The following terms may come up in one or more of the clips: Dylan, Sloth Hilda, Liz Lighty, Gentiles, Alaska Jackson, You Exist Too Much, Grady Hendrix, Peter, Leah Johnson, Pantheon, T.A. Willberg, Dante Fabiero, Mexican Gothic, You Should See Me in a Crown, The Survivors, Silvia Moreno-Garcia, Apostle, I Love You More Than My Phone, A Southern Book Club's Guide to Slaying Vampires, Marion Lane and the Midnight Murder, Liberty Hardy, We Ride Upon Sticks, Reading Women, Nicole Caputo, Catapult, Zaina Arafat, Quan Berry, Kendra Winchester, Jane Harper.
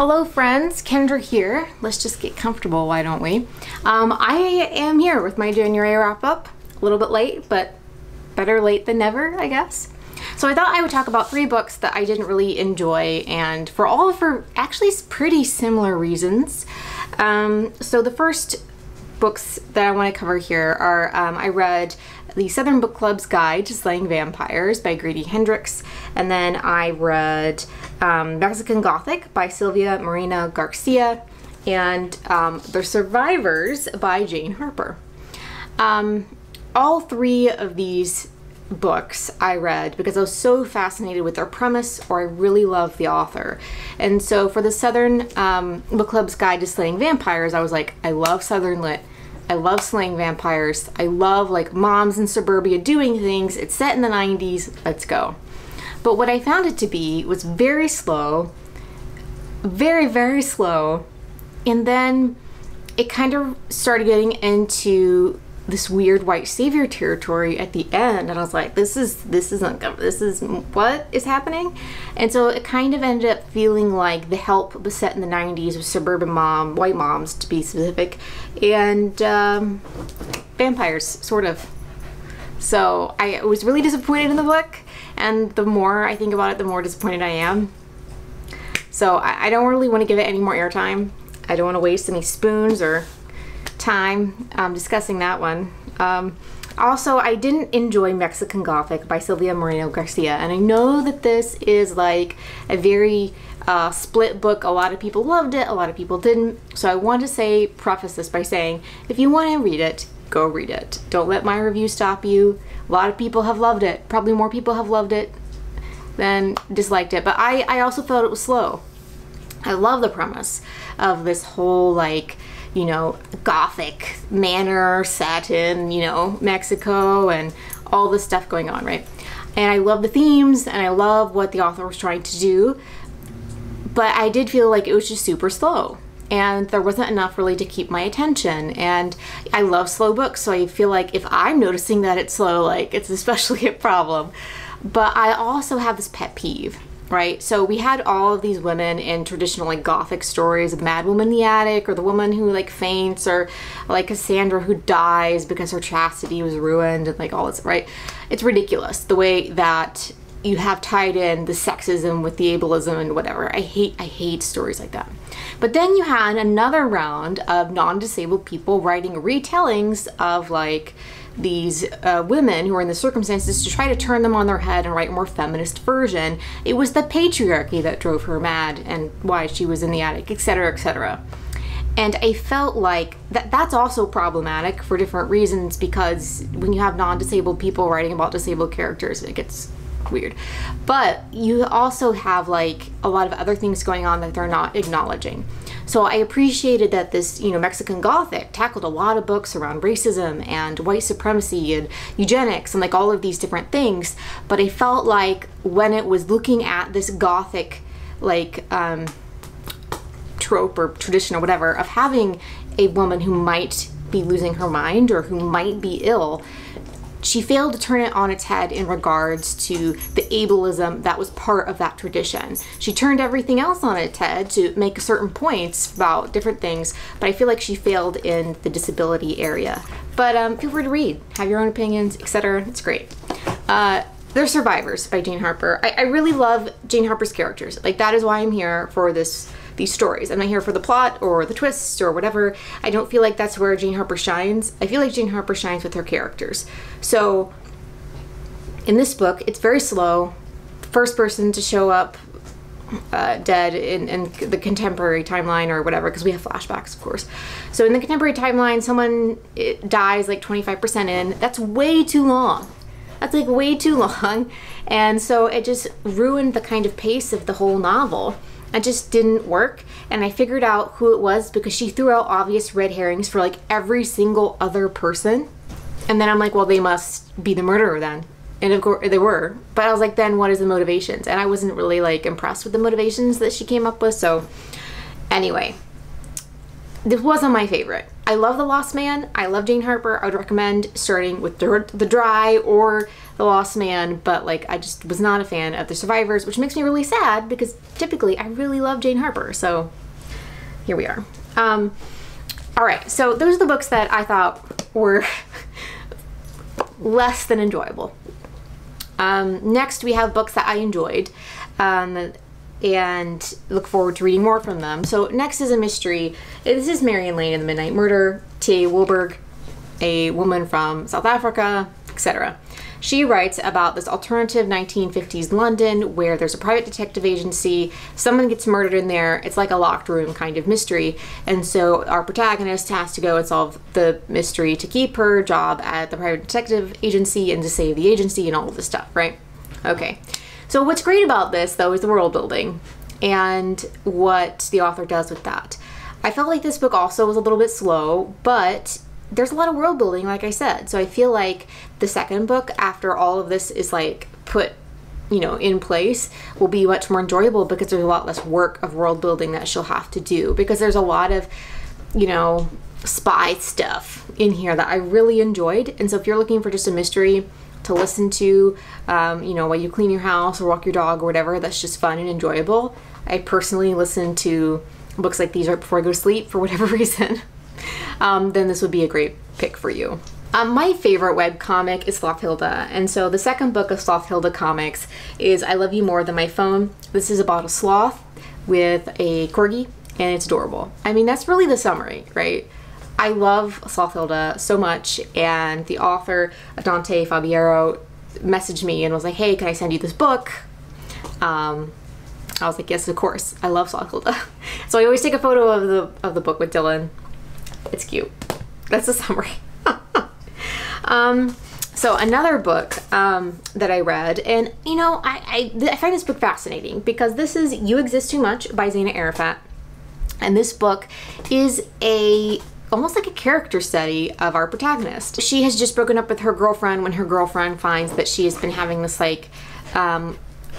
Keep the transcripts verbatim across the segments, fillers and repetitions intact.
Hello friends, Kendra here. Let's just get comfortable, why don't we? Um, I am here with my January wrap up. A little bit late, but better late than never, I guess. So I thought I would talk about three books that I didn't really enjoy, and for all for actually pretty similar reasons. Um, so the first books that I want to cover here are, um, I read The Southern Book Club's Guide to Slaying Vampires by Grady Hendrix, and then I read um, Mexican Gothic by Silvia Moreno-Garcia, and um, The Survivors by Jane Harper. Um, all three of these books I read because I was so fascinated with their premise, or I really loved the author. And so for the Southern um, Book Club's Guide to Slaying Vampires, I was like, I love Southern Lit. I love slaying vampires. I love like moms in suburbia doing things. It's set in the nineties. Let's go. But what I found it to be was very slow, very, very slow. And then it kind of started getting into this weird white savior territory at the end, and I was like, this is this isn't this is what is happening. And so it kind of ended up feeling like The Help was set in the nineties with suburban mom, white moms to be specific, and um, vampires, sort of. So I was really disappointed in the book, and the more I think about it, the more disappointed I am. So I, I don't really want to give it any more airtime. I don't want to waste any spoons or time um, discussing that one. Um, also, I didn't enjoy Mexican Gothic by Silvia Moreno-Garcia, and I know that this is like a very uh, split book. A lot of people loved it, a lot of people didn't, so I want to say, preface this by saying, if you want to read it, go read it. Don't let my review stop you. A lot of people have loved it. Probably more people have loved it than disliked it, but I, I also felt it was slow. I love the premise of this whole like, you know, Gothic manor set in, you know, Mexico and all this stuff going on, right? And I love the themes and I love what the author was trying to do, but I did feel like it was just super slow and there wasn't enough really to keep my attention. And I love slow books, so I feel like if I'm noticing that it's slow, like it's especially a problem. But I also have this pet peeve, right? So we had all of these women in traditional like Gothic stories, the mad woman in the attic, or the woman who like faints, or like Cassandra who dies because her chastity was ruined, and like all this, right? It's ridiculous the way that you have tied in the sexism with the ableism and whatever. I hate, I hate stories like that. But then you had another round of non-disabled people writing retellings of like these uh, women who are in the circumstances to try to turn them on their head and write a more feminist version. It was the patriarchy that drove her mad and why she was in the attic, et cetera, et cetera. And I felt like that that's also problematic for different reasons, because when you have non-disabled people writing about disabled characters, it gets weird. But you also have like a lot of other things going on that they're not acknowledging. So I appreciated that this, you know, Mexican Gothic tackled a lot of books around racism and white supremacy and eugenics and like all of these different things. But I felt like when it was looking at this Gothic like um, trope or tradition or whatever of having a woman who might be losing her mind or who might be ill, she failed to turn it on its head in regards to the ableism that was part of that tradition. She turned everything else on its head to make certain points about different things, but I feel like she failed in the disability area. But um, feel free to read, have your own opinions, et cetera. It's great. Uh, They're Survivors by Jane Harper. I, I really love Jane Harper's characters. Like, that is why I'm here for this, these stories. I'm not here for the plot or the twists or whatever. I don't feel like that's where Jane Harper shines. I feel like Jane Harper shines with her characters. So in this book, it's very slow. First person to show up uh, dead in, in the contemporary timeline or whatever, because we have flashbacks, of course. So in the contemporary timeline, someone it dies like twenty-five percent in. That's way too long. That's like way too long. And so it just ruined the kind of pace of the whole novel. It just didn't work. And I figured out who it was because she threw out obvious red herrings for like every single other person. And then I'm like, well, they must be the murderer then. And of course they were, but I was like, then what is the motivations? And I wasn't really like impressed with the motivations that she came up with. So anyway, this wasn't my favorite. I love The Lost Man. I love Jane Harper. I would recommend starting with The Dry or The Lost Man, but like I just was not a fan of The Survivors, which makes me really sad because typically I really love Jane Harper, so here we are. Um, all right, so those are the books that I thought were less than enjoyable. Um, next we have books that I enjoyed um, and look forward to reading more from them. So next is a mystery. This is Marion Lane and the Midnight Murder, T A. Willberg, a woman from South Africa, et cetera. She writes about this alternative nineteen fifties London where there's a private detective agency, someone gets murdered in there, it's like a locked room kind of mystery, and so our protagonist has to go and solve the mystery to keep her job at the private detective agency and to save the agency and all of this stuff, right? Okay, so what's great about this though is the world building and what the author does with that. I felt like this book also was a little bit slow, but there's a lot of world building, like I said. So I feel like the second book, after all of this is like put, you know, in place, will be much more enjoyable because there's a lot less work of world building that she'll have to do, because there's a lot of, you know, spy stuff in here that I really enjoyed. And so if you're looking for just a mystery to listen to, um, you know, while you clean your house or walk your dog or whatever, that's just fun and enjoyable. I personally listen to books like these right before I go to sleep for whatever reason. Um, then this would be a great pick for you. Um, my favorite webcomic is Sloth Hilda, and so the second book of Sloth Hilda comics is I Love You More Than My Phone. This is about a sloth with a corgi, and it's adorable. I mean, that's really the summary, right? I love Sloth Hilda so much, and the author, Dante Fabiero, messaged me and was like, hey, can I send you this book? Um, I was like, yes, of course. I love Sloth Hilda. So I always take a photo of the, of the book with Dylan. It's cute. That's the summary. um, so another book um, that I read, and you know, I, I, I find this book fascinating because this is You Exist Too Much by Zaina Arafat. And this book is a almost like a character study of our protagonist. She has just broken up with her girlfriend when her girlfriend finds that she has been having this like um,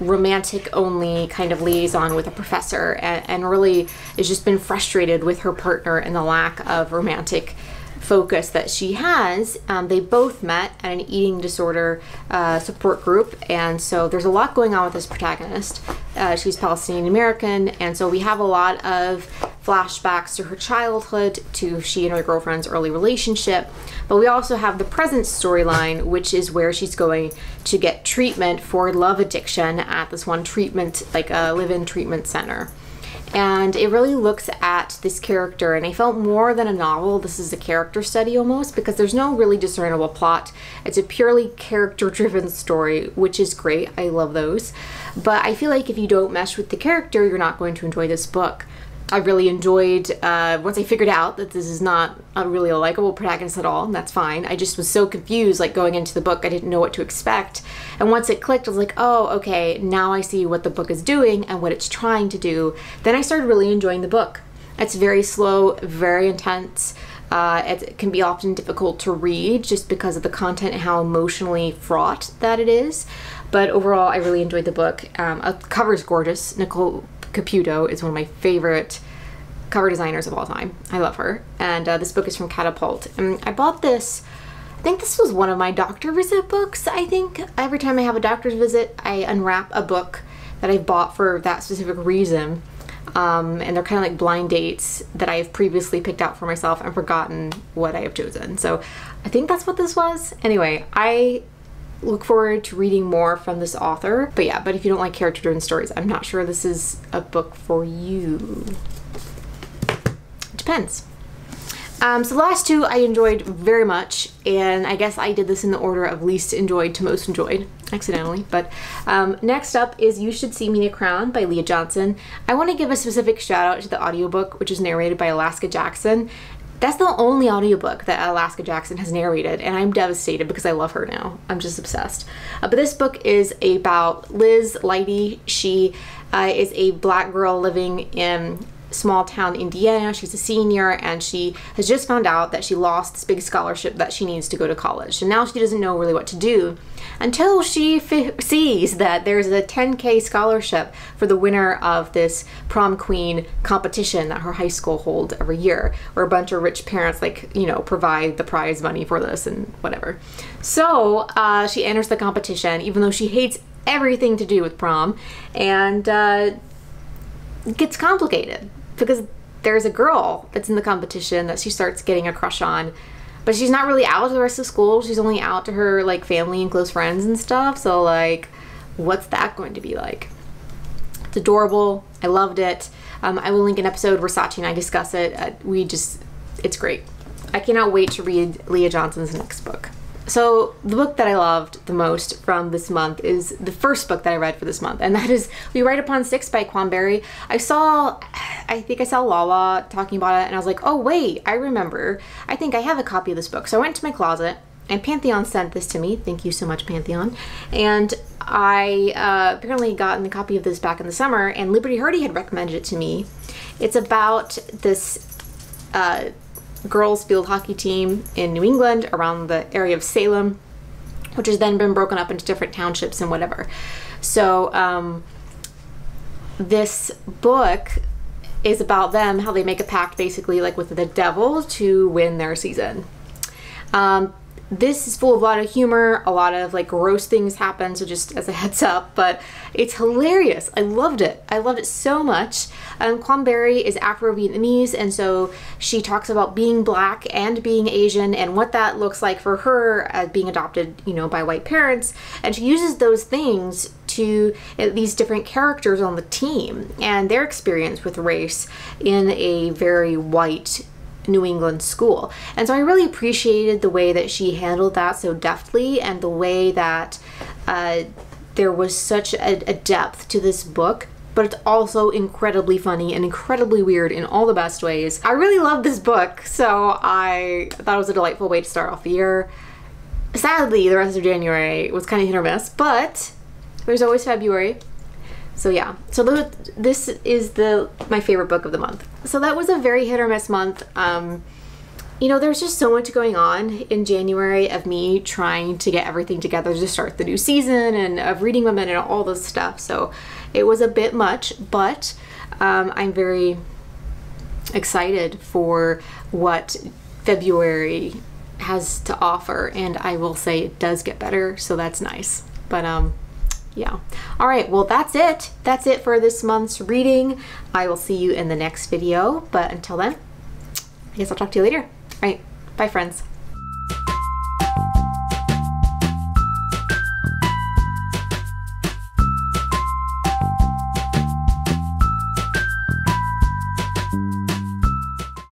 romantic only kind of liaison with a professor, and, and really has just been frustrated with her partner and the lack of romantic focus that she has. Um, they both met at an eating disorder uh, support group, and so there's a lot going on with this protagonist. Uh, she's Palestinian American, and so we have a lot of flashbacks to her childhood, to she and her girlfriend's early relationship, but we also have the present storyline, which is where she's going to get treatment for love addiction at this one treatment, like a live-in treatment center. And it really looks at this character, and I felt more than a novel, this is a character study almost, because there's no really discernible plot. It's a purely character-driven story, which is great. I love those. But I feel like if you don't mesh with the character, you're not going to enjoy this book. I really enjoyed, uh, once I figured out that this is not a really a likable protagonist at all, and that's fine. I just was so confused, like going into the book, I didn't know what to expect. And once it clicked, I was like, oh, okay, now I see what the book is doing and what it's trying to do. Then I started really enjoying the book. It's very slow, very intense. Uh, it can be often difficult to read just because of the content and how emotionally fraught that it is. But overall, I really enjoyed the book. Um, the cover's gorgeous. Nicole Caputo is one of my favorite cover designers of all time. I love her. And uh, this book is from Catapult. And I bought this, I think this was one of my doctor visit books, I think. Every time I have a doctor's visit, I unwrap a book that I bought for that specific reason. Um, and they're kind of like blind dates that I have previously picked out for myself and forgotten what I have chosen. So I think that's what this was. Anyway, I look forward to reading more from this author. But yeah, but if you don't like character-driven stories, I'm not sure this is a book for you. It depends. Um, so the last two I enjoyed very much, and I guess I did this in the order of least enjoyed to most enjoyed, accidentally. But um, next up is You Should See Me in a Crown by Leah Johnson. I want to give a specific shout out to the audiobook, which is narrated by Alaska Jackson. That's the only audiobook that Alaska Jackson has narrated, and I'm devastated because I love her now. I'm just obsessed. Uh, but this book is about Liz Lighty. She uh, is a black girl living in small town Indiana. She's a senior and she has just found out that she lost this big scholarship that she needs to go to college. And now she doesn't know really what to do until she f sees that there's a ten K scholarship for the winner of this prom queen competition that her high school holds every year, where a bunch of rich parents, like, you know, provide the prize money for this and whatever. So uh, she enters the competition, even though she hates everything to do with prom, and uh, it gets complicated because there's a girl that's in the competition that she starts getting a crush on, but she's not really out to the rest of school. She's only out to her, like, family and close friends and stuff. So, like, what's that going to be like? It's adorable. I loved it. Um, I will link an episode where Sachi and I discuss it. Uh, we just, it's great. I cannot wait to read Leah Johnson's next book. So the book that I loved the most from this month is the first book that I read for this month, and that is We Ride Upon Sticks by Quan Berry. I saw, I think I saw Lala talking about it, and I was like, oh wait, I remember. I think I have a copy of this book. So I went to my closet, and Pantheon sent this to me. Thank you so much, Pantheon. And I uh, apparently gotten a copy of this back in the summer, and Liberty Hardy had recommended it to me. It's about this uh, girls field hockey team in New England around the area of Salem, which has then been broken up into different townships and whatever. So um, this book is about them, how they make a pact basically, like, with the devil to win their season. Um, this is full of a lot of humor, a lot of, like, gross things happen, so just as a heads up, but it's hilarious. I loved it. I loved it so much. Um, Quan Berry is Afro-Vietnamese, and so she talks about being Black and being Asian and what that looks like for her as being adopted, you know, by white parents, and she uses those things to these different characters on the team and their experience with race in a very white New England school. And so I really appreciated the way that she handled that so deftly, and the way that uh, there was such a, a depth to this book, but it's also incredibly funny and incredibly weird in all the best ways. I really love this book, so I thought it was a delightful way to start off the year. Sadly, the rest of January was kind of hit or miss, but there's always February. So yeah, so th this is the my favorite book of the month. So that was a very hit or miss month. Um, you know, there's just so much going on in January of me trying to get everything together to start the new season, and of Reading Women and all this stuff. So it was a bit much, but um, I'm very excited for what February has to offer, and I will say it does get better, so that's nice. But um. Yeah. All right. Well, that's it. That's it for this month's reading. I will see you in the next video. But until then, I guess I'll talk to you later. All right. Bye, friends.